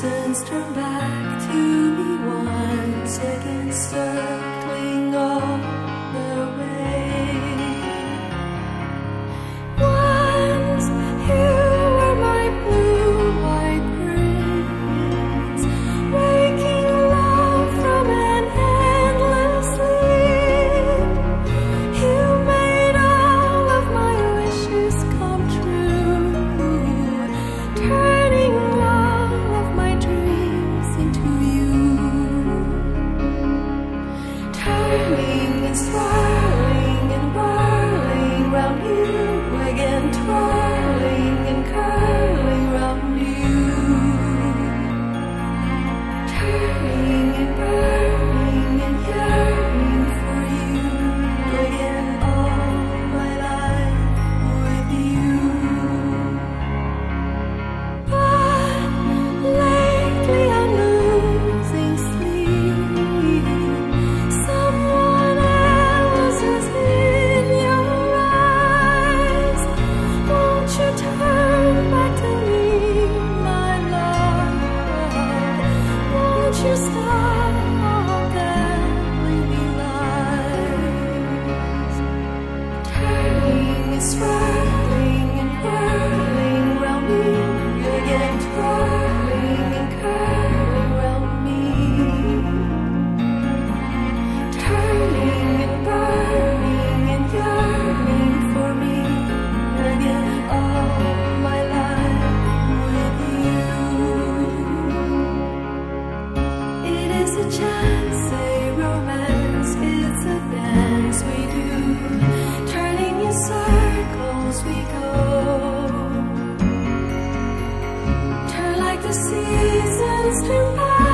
Suns turn back to me once again, circling all the way. Once you were my blue-white prince, waking love from an endless sleep. You made all of my wishes come true, turning swirling and whirling round you again, twirling and curling round you, turning and burning and yearning for you again, all my life with you. But lately I'm losing sleep. Stop telling me lies. Turning and swirling and whirling round me again, twirling and curling round me. Turning and burning and yearning for me again, all my life with you. It is a chance, a romance, it's a dance we do, turning in circles we go. Turn like the seasons turn back.